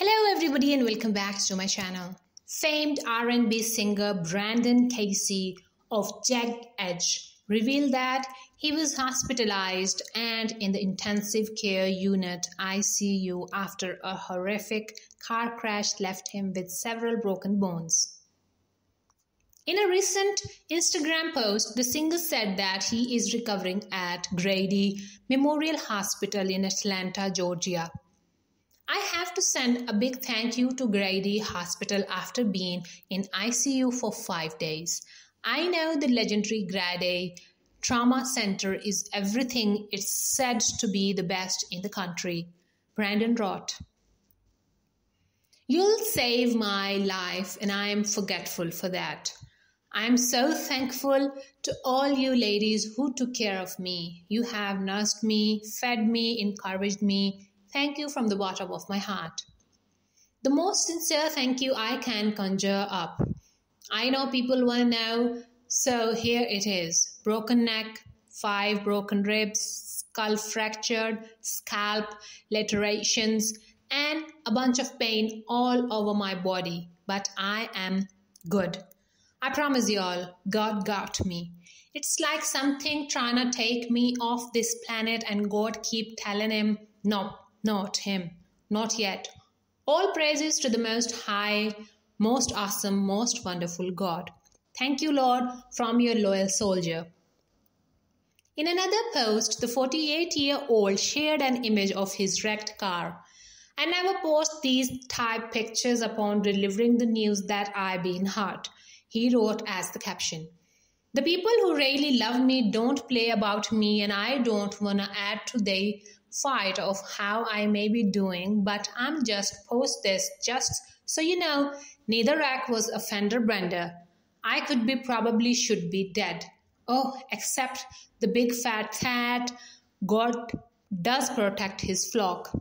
Hello everybody and welcome back to my channel. Famed R&B singer Brandon Casey of Jagged Edge revealed that he was hospitalized and in the intensive care unit ICU after a horrific car crash left him with several broken bones. In a recent Instagram post, the singer said that he is recovering at Grady Memorial Hospital in Atlanta, Georgia. I have to send a big thank you to Grady Hospital after being in ICU for 5 days. I know the legendary Grady Trauma Center is everything. It's said to be the best in the country. Brandon wrote, "You'll save my life and I am forgetful for that. I am so thankful to all you ladies who took care of me. You have nursed me, fed me, encouraged me. Thank you from the bottom of my heart. The most sincere thank you I can conjure up. I know people will know, so here it is. Broken neck, 5 broken ribs, skull fractured, scalp, lacerations, and a bunch of pain all over my body. But I am good. I promise you all, God got me. It's like something trying to take me off this planet and God keep telling him, no. Not him. Not yet. All praises to the Most High, Most Awesome, Most Wonderful God. Thank you, Lord, from your loyal soldier." In another post, the 48-year-old shared an image of his wrecked car. "I never post these type pictures upon delivering the news that I've been hurt," he wrote as the caption. "The people who really love me don't play about me and I don't want to add to their fight of how I may be doing, but I'm just post this just so you know, neither rack was a fender bender. I could be probably should be dead. Oh, except the big fat that God does protect his flock.